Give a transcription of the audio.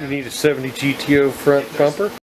You need a 70 GTO front bumper.